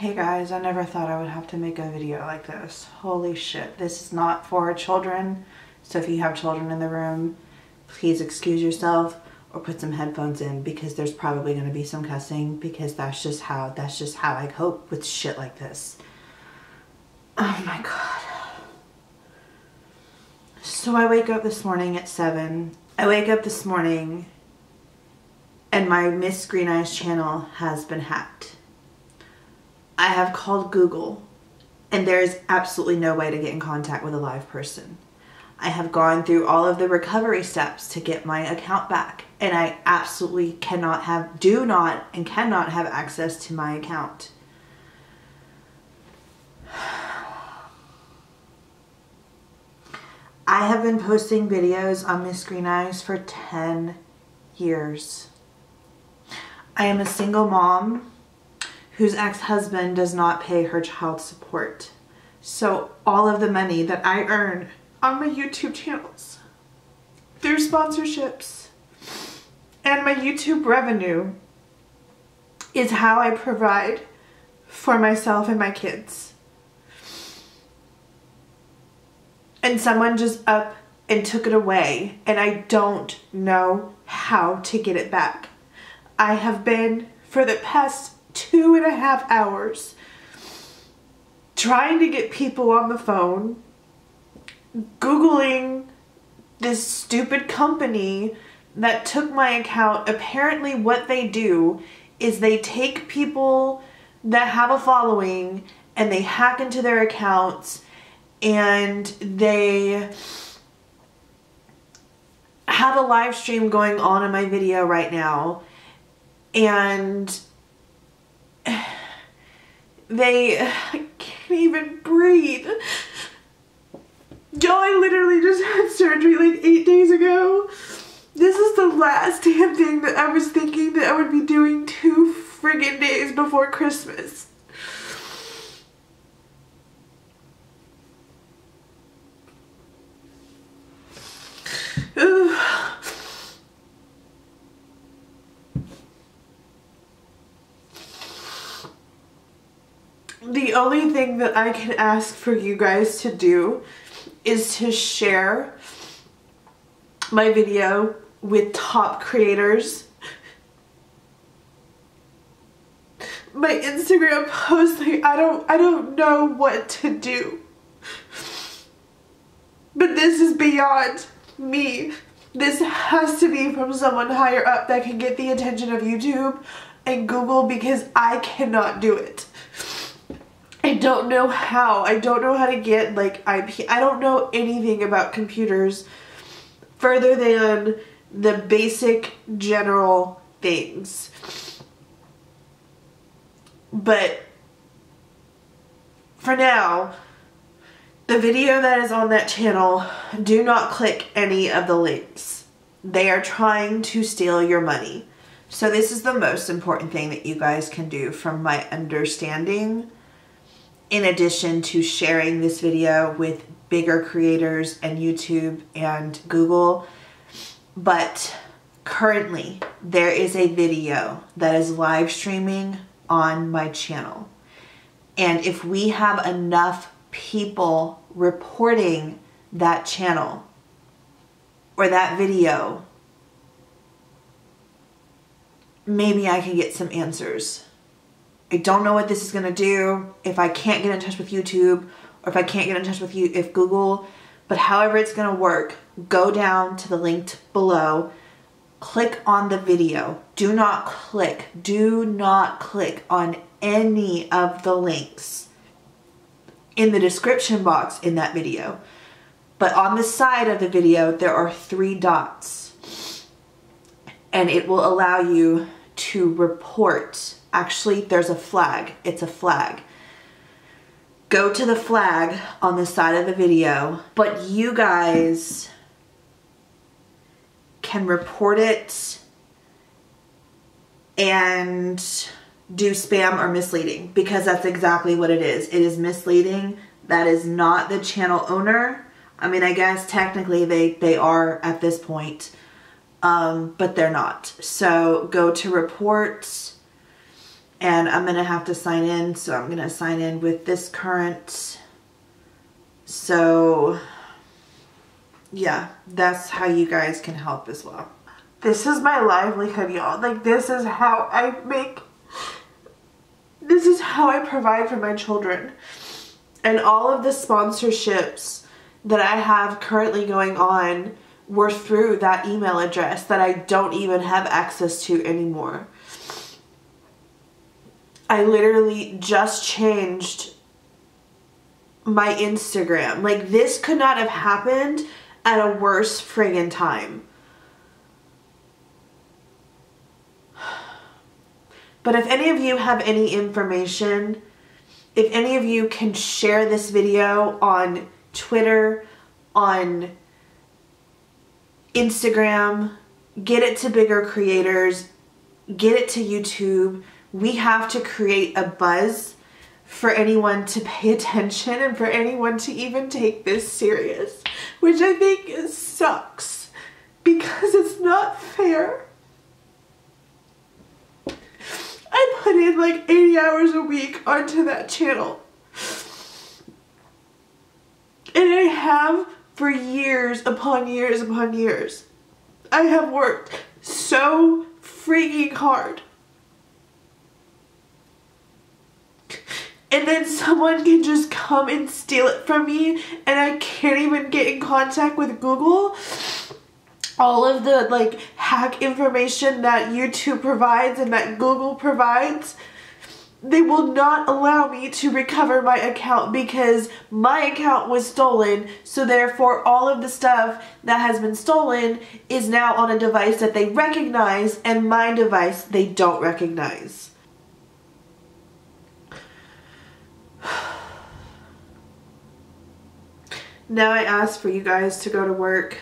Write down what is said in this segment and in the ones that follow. Hey guys, I never thought I would have to make a video like this. Holy shit, this is not for children. So if you have children in the room, please excuse yourself or put some headphones in because there's probably going to be some cussing because that's just how I cope with shit like this. Oh my god. So I wake up this morning at 7. I wake up this morning and my Miss Green Eyes channel has been hacked. I have called Google and there is absolutely no way to get in contact with a live person. I have gone through all of the recovery steps to get my account back and I absolutely do not and cannot have access to my account. I have been posting videos on Miss Green Eyes for 10 years. I am a single mom whose ex-husband does not pay her child support. So all of the money that I earn on my YouTube channels, through sponsorships, and my YouTube revenue is how I provide for myself and my kids. And someone just up and took it away, and I don't know how to get it back. I have been, for the past 2.5 hours, trying to get people on the phone, Googling this stupid company that took my account. Apparently what they do is they take people that have a following and they hack into their accounts and they have a live stream going on in my video right now and I can't even breathe. Yo, I literally just had surgery like 8 days ago. This is the last damn thing that I was thinking that I would be doing 2 friggin' days before Christmas. Ugh. The only thing that I can ask for you guys to do is to share my video with top creators, my Instagram post. Like, I don't know what to do, but this is beyond me. This has to be from someone higher up that can get the attention of YouTube and Google because I cannot do it. I don't know how. I don't know how to get like IP. I don't know anything about computers further than the basic general things. But for now, the video that is on that channel, do not click any of the links. They are trying to steal your money. So this is the most important thing that you guys can do from my understanding. In addition to sharing this video with bigger creators and YouTube and Google, but currently there is a video that is live streaming on my channel. And if we have enough people reporting that channel or that video, maybe I can get some answers. I don't know what this is gonna do if I can't get in touch with YouTube or if I can't get in touch with Google, but however it's gonna work, go down to the link below, click on the video. Do not click on any of the links in the description box in that video. But on the side of the video, there are 3 dots and it will allow you to report. Actually, there's a flag. It's a flag. Go to the flag on the side of the video, but you guys can report it and do spam or misleading because that's exactly what it is. It is misleading. That is not the channel owner. I mean, I guess technically they are at this point, but they're not. So go to reports. and I'm gonna have to sign in, so I'm gonna sign in with this current. So yeah, that's how you guys can help as well. This is my livelihood, y'all. Like, this is how I make, this is how I provide for my children. And all of the sponsorships that I have currently going on were through that email address that I don't even have access to anymore. I literally just changed my Instagram. Like, this could not have happened at a worse friggin' time. But if any of you have any information, if any of you can share this video on Twitter, on Instagram, get it to bigger creators, get it to YouTube. We have to create a buzz for anyone to pay attention and for anyone to even take this serious, which I think sucks because it's not fair. I put in like 80 hours a week onto that channel. And I have for years upon years upon years. I have worked so freaking hard. And then someone can just come and steal it from me, and I can't even get in contact with Google. All of the like hack information that YouTube provides and that Google provides, they will not allow me to recover my account because my account was stolen. So therefore all of the stuff that has been stolen is now on a device that they recognize, and my device they don't recognize. Now I ask for you guys to go to work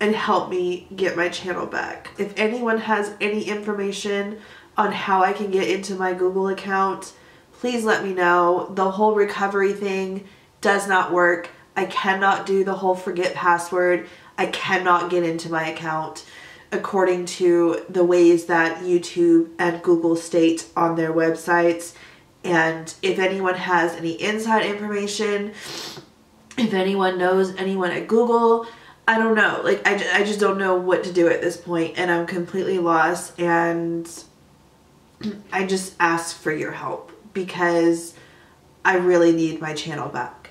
and help me get my channel back. If anyone has any information on how I can get into my Google account, please let me know. The whole recovery thing does not work. I cannot do the whole forget password. I cannot get into my account according to the ways that YouTube and Google state on their websites. And if anyone has any inside information, if anyone knows anyone at Google, I don't know. Like, I just don't know what to do at this point, and I'm completely lost, and I just ask for your help because I really need my channel back.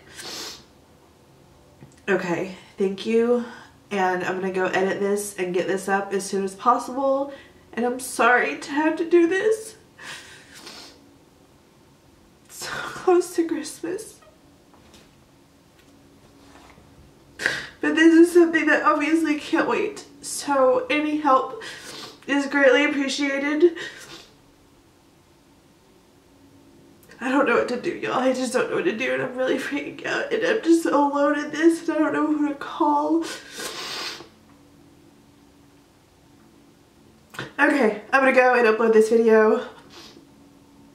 Okay, thank you, and I'm gonna go edit this and get this up as soon as possible, and I'm sorry to have to do this. So close to Christmas. But this is something that obviously can't wait. So any help is greatly appreciated. I don't know what to do, y'all. I just don't know what to do, and I'm really freaking out, and I'm just so alone in this, and I don't know who to call. Okay, I'm gonna go and upload this video.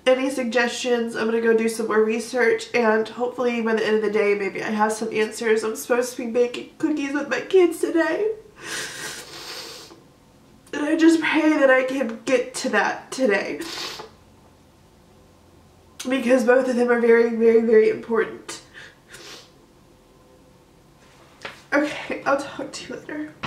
Any suggestions? I'm gonna go do some more research, and hopefully by the end of the day maybe I have some answers. I'm supposed to be baking cookies with my kids today, and I just pray that I can get to that today because both of them are very, very, very important. Okay, I'll talk to you later.